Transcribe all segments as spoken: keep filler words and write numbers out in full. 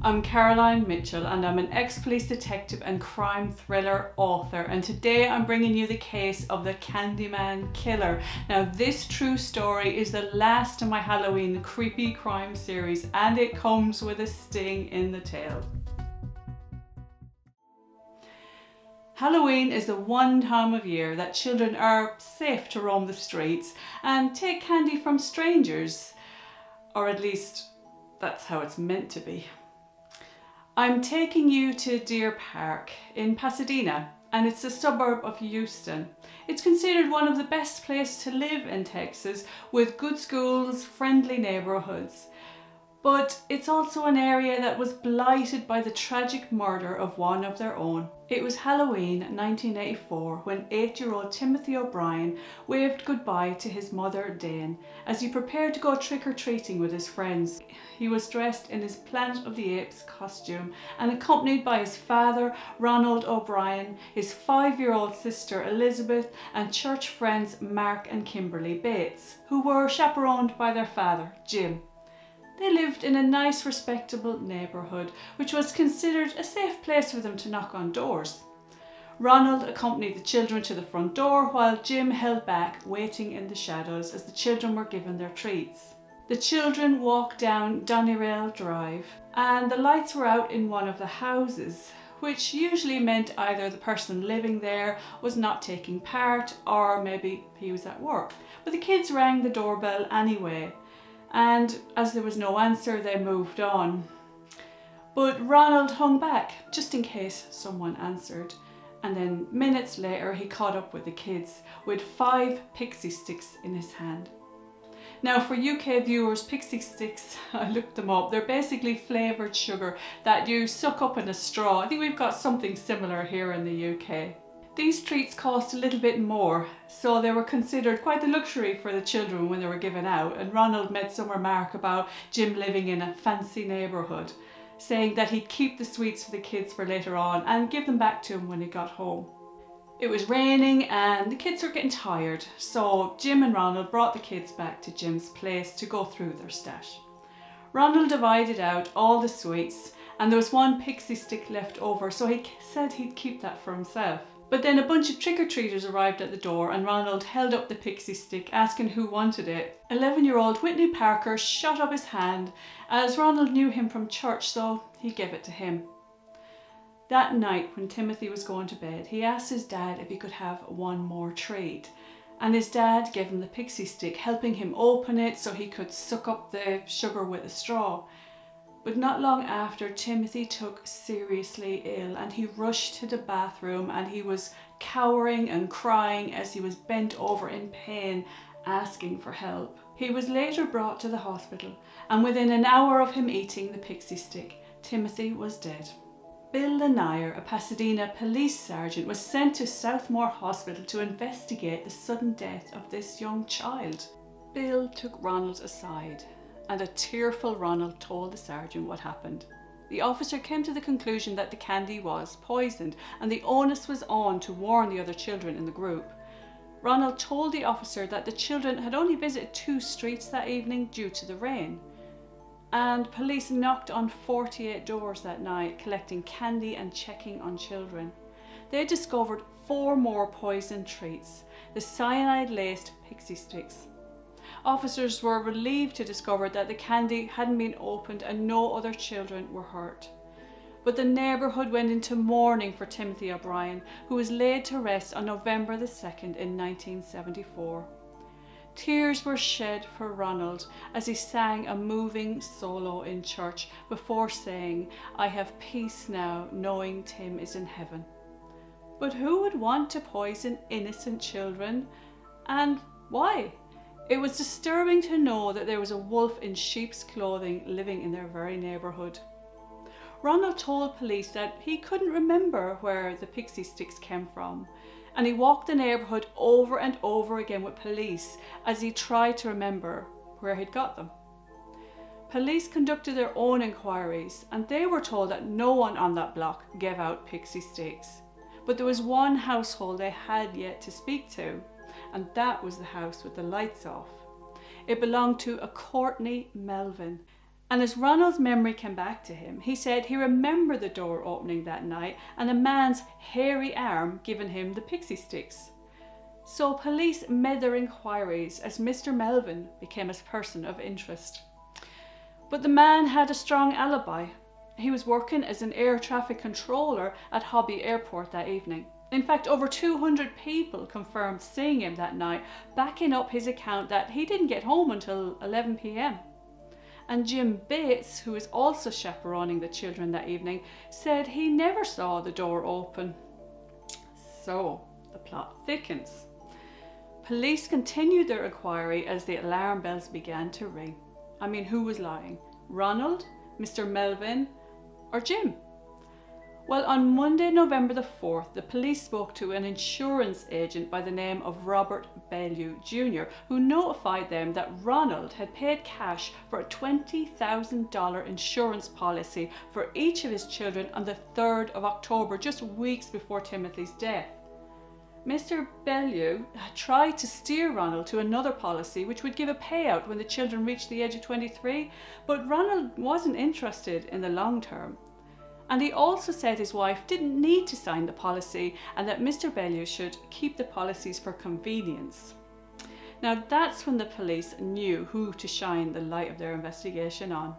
I'm Caroline Mitchell and I'm an ex-police detective and crime thriller author, and today I'm bringing you the case of the Candyman killer. Now this true story is the last in my Halloween creepy crime series and it comes with a sting in the tail. Halloween is the one time of year that children are safe to roam the streets and take candy from strangers, or at least that's how it's meant to be. I'm taking you to Deer Park in Pasadena, and it's a suburb of Houston. It's considered one of the best places to live in Texas, with good schools, friendly neighborhoods. But it's also an area that was blighted by the tragic murder of one of their own. It was Halloween nineteen eighty-four when eight-year-old Timothy O'Bryan waved goodbye to his mother, Diane, as he prepared to go trick-or-treating with his friends. He was dressed in his Planet of the Apes costume and accompanied by his father, Ronald O'Bryan, his five-year-old sister, Elizabeth, and church friends, Mark and Kimberly Bates, who were chaperoned by their father, Jim. They lived in a nice, respectable neighbourhood, which was considered a safe place for them to knock on doors. Ronald accompanied the children to the front door while Jim held back, waiting in the shadows as the children were given their treats. The children walked down Dunyrail Drive and the lights were out in one of the houses, which usually meant either the person living there was not taking part or maybe he was at work. But the kids rang the doorbell anyway, and as there was no answer they moved on. But Ronald hung back just in case someone answered, and then minutes later he caught up with the kids with five Pixy Stix in his hand. Now for U K viewers, Pixy Stix, I looked them up, they're basically flavoured sugar that you suck up in a straw. I think we've got something similar here in the U K. These treats cost a little bit more, so they were considered quite a luxury for the children when they were given out, and Ronald made some remark about Jim living in a fancy neighbourhood, saying that he'd keep the sweets for the kids for later on and give them back to him when he got home. It was raining and the kids were getting tired, so Jim and Ronald brought the kids back to Jim's place to go through their stash. Ronald divided out all the sweets and there was one Pixy Stix left over, so he said he'd keep that for himself. But then a bunch of trick-or-treaters arrived at the door and Ronald held up the Pixy Stix asking who wanted it. eleven-year-old Whitney Parker shot up his hand as Ronald knew him from church, so he gave it to him. That night when Timothy was going to bed, he asked his dad if he could have one more treat, and his dad gave him the Pixy Stix, helping him open it so he could suck up the sugar with a straw. But not long after, Timothy took seriously ill and he rushed to the bathroom and he was cowering and crying as he was bent over in pain, asking for help. He was later brought to the hospital, and within an hour of him eating the Pixy Stix, Timothy was dead. Bill Lanier, a Pasadena police sergeant, was sent to Southmore Hospital to investigate the sudden death of this young child. Bill took Ronald aside, and a tearful Ronald told the sergeant what happened. The officer came to the conclusion that the candy was poisoned and the onus was on to warn the other children in the group. Ronald told the officer that the children had only visited two streets that evening due to the rain, and police knocked on forty-eight doors that night, collecting candy and checking on children. They discovered four more poisoned treats, the cyanide-laced Pixy Stix. Officers were relieved to discover that the candy hadn't been opened and no other children were hurt. But the neighbourhood went into mourning for Timothy O'Bryan, who was laid to rest on November the second in nineteen seventy-four. Tears were shed for Ronald as he sang a moving solo in church before saying, "I have peace now, knowing Tim is in heaven." But who would want to poison innocent children, and why? It was disturbing to know that there was a wolf in sheep's clothing living in their very neighbourhood. Ronald told police that he couldn't remember where the Pixy Stix came from, and he walked the neighbourhood over and over again with police as he tried to remember where he'd got them. Police conducted their own inquiries and they were told that no one on that block gave out Pixy Stix, but there was one household they had yet to speak to, and that was the house with the lights off. It belonged to a Courtney Melvin, And as Ronald's memory came back to him, he said he remembered the door opening that night and a man's hairy arm giving him the pixie sticks. So police made their inquiries as Mister Melvin became a person of interest. But the man had a strong alibi. He was working as an air traffic controller at Hobby Airport that evening. In fact, over two hundred people confirmed seeing him that night, backing up his account that he didn't get home until eleven p m And Jim Bates, who was also chaperoning the children that evening, said he never saw the door open. So the plot thickens. Police continued their inquiry as the alarm bells began to ring. I mean, who was lying? Ronald, Mister Melvin, or Jim? Well, on Monday, November the fourth, the police spoke to an insurance agent by the name of Robert Bellew Junior, who notified them that Ronald had paid cash for a twenty thousand dollar insurance policy for each of his children on the third of October, just weeks before Timothy's death. Mister Bellew tried to steer Ronald to another policy which would give a payout when the children reached the age of twenty-three, but Ronald wasn't interested in the long term. And he also said his wife didn't need to sign the policy and that Mister Bellew should keep the policies for convenience. Now that's when the police knew who to shine the light of their investigation on.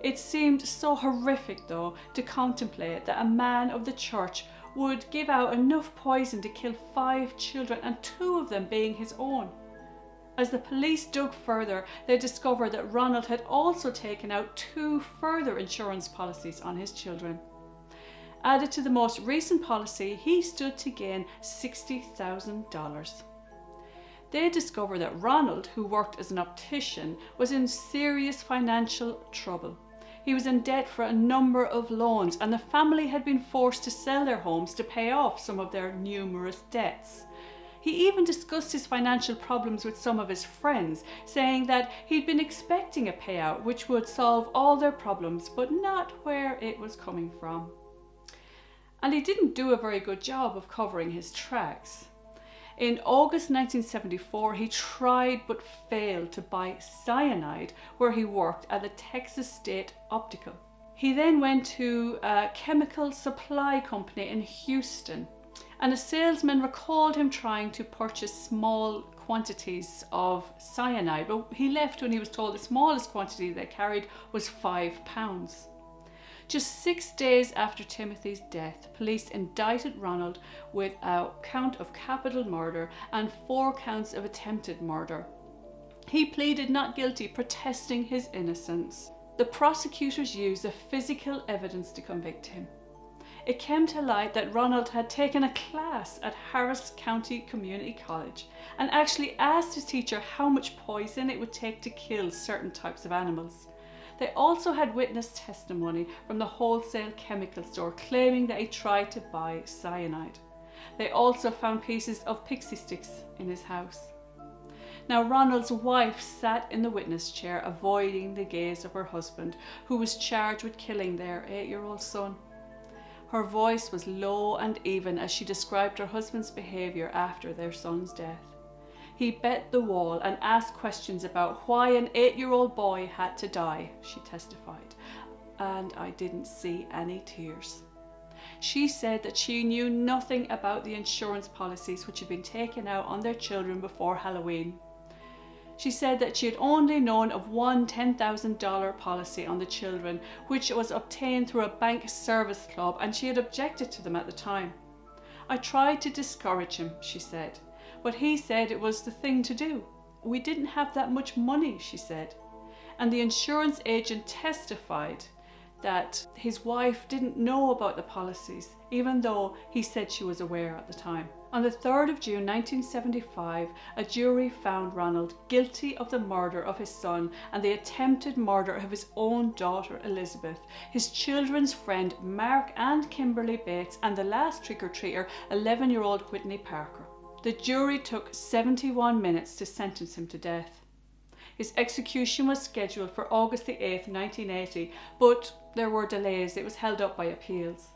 It seemed so horrific though to contemplate that a man of the church would give out enough poison to kill five children and two of them being his own. As the police dug further, they discovered that Ronald had also taken out two further insurance policies on his children. Added to the most recent policy, he stood to gain sixty thousand dollars. They discovered that Ronald, who worked as an optician, was in serious financial trouble. He was in debt for a number of loans, and the family had been forced to sell their homes to pay off some of their numerous debts. He even discussed his financial problems with some of his friends, saying that he'd been expecting a payout which would solve all their problems, but not where it was coming from. And he didn't do a very good job of covering his tracks. In August nineteen seventy-four, he tried but failed to buy cyanide where he worked at the Texas State Optical. He then went to a chemical supply company in Houston, and a salesman recalled him trying to purchase small quantities of cyanide, but he left when he was told the smallest quantity they carried was five pounds. Just six days after Timothy's death, police indicted Ronald with a count of capital murder and four counts of attempted murder. He pleaded not guilty, protesting his innocence. The prosecutors used the physical evidence to convict him. It came to light that Ronald had taken a class at Harris County Community College and actually asked his teacher how much poison it would take to kill certain types of animals. They also had witness testimony from the wholesale chemical store claiming that he tried to buy cyanide. They also found pieces of pixie sticks in his house. Now Ronald's wife sat in the witness chair, avoiding the gaze of her husband, who was charged with killing their eight-year-old son. Her voice was low and even as she described her husband's behaviour after their son's death. He bet the wall and asked questions about why an eight-year-old boy had to die, she testified, and I didn't see any tears. She said that she knew nothing about the insurance policies which had been taken out on their children before Halloween. She said that she had only known of one ten thousand dollar policy on the children, which was obtained through a bank service club, and she had objected to them at the time. I tried to discourage him, she said, but he said it was the thing to do. We didn't have that much money, she said. And the insurance agent testified that his wife didn't know about the policies, even though he said she was aware at the time. On the third of June nineteen seventy-five, a jury found Ronald guilty of the murder of his son and the attempted murder of his own daughter Elizabeth, his children's friend Mark and Kimberly Bates, and the last trick-or-treater, eleven-year-old Whitney Parker. The jury took seventy-one minutes to sentence him to death. His execution was scheduled for August the eighth nineteen eighty, but there were delays. It was held up by appeals.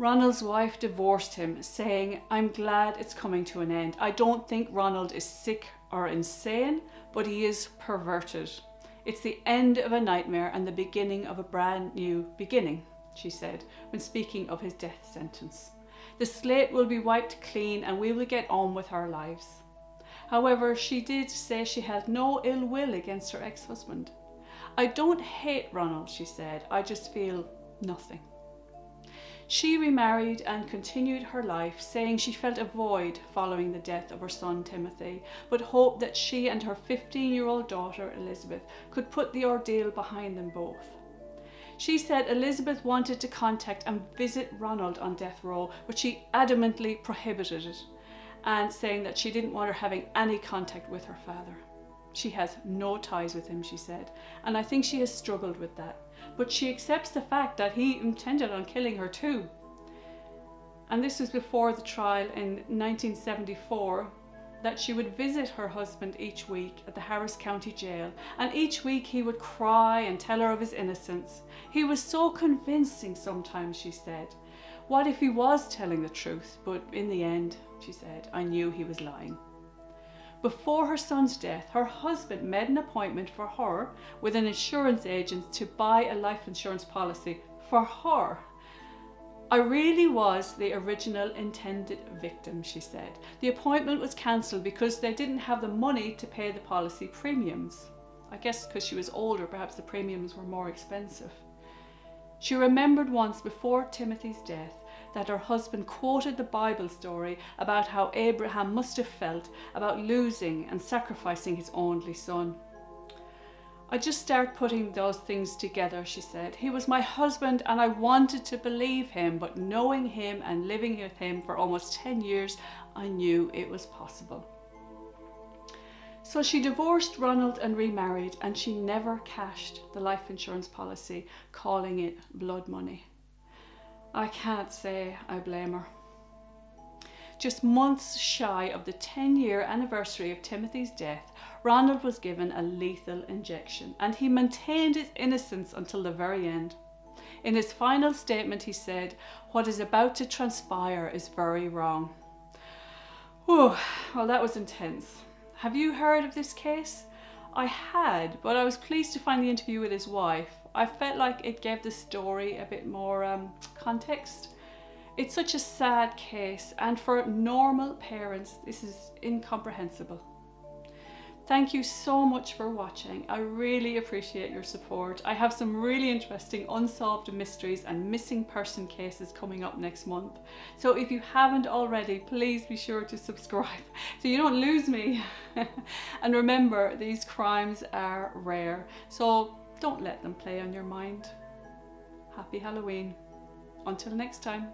Ronald's wife divorced him, saying, "I'm glad it's coming to an end. I don't think Ronald is sick or insane, but he is perverted. It's the end of a nightmare and the beginning of a brand new beginning, she said, when speaking of his death sentence. The slate will be wiped clean and we will get on with our lives. However, she did say she had no ill will against her ex-husband. I don't hate Ronald, she said, I just feel nothing. She remarried and continued her life, saying she felt a void following the death of her son Timothy, but hoped that she and her fifteen-year-old daughter Elizabeth could put the ordeal behind them both. She said Elizabeth wanted to contact and visit Ronald on death row, but she adamantly prohibited it, and saying that she didn't want her having any contact with her father. She has no ties with him, she said, and I think she has struggled with that. But she accepts the fact that he intended on killing her too. And this was before the trial in nineteen seventy-four, that she would visit her husband each week at the Harris County Jail, and each week he would cry and tell her of his innocence. He was so convincing sometimes, she said. What if he was telling the truth? But in the end, she said, I knew he was lying. Before her son's death, her husband made an appointment for her with an insurance agent to buy a life insurance policy for her. I really was the original intended victim, she said. The appointment was cancelled because they didn't have the money to pay the policy premiums. I guess because she was older, perhaps the premiums were more expensive. She remembered once before Timothy's death that her husband quoted the Bible story about how Abraham must have felt about losing and sacrificing his only son. I just started putting those things together, she said. He was my husband and I wanted to believe him, but knowing him and living with him for almost ten years, I knew it was possible. So she divorced Ronald and remarried, and she never cashed the life insurance policy, calling it blood money. I can't say I blame her. Just months shy of the ten-year anniversary of Timothy's death, Ronald was given a lethal injection, and he maintained his innocence until the very end. In his final statement he said, "What is about to transpire is very wrong." Whew, well, that was intense. Have you heard of this case? I had, but I was pleased to find the interview with his wife. I felt like it gave the story a bit more um, context. It's such a sad case, and for normal parents, this is incomprehensible. Thank you so much for watching. I really appreciate your support. I have some really interesting unsolved mysteries and missing person cases coming up next month. So if you haven't already, please be sure to subscribe so you don't lose me. And remember, these crimes are rare, so don't let them play on your mind. Happy Halloween. Until next time.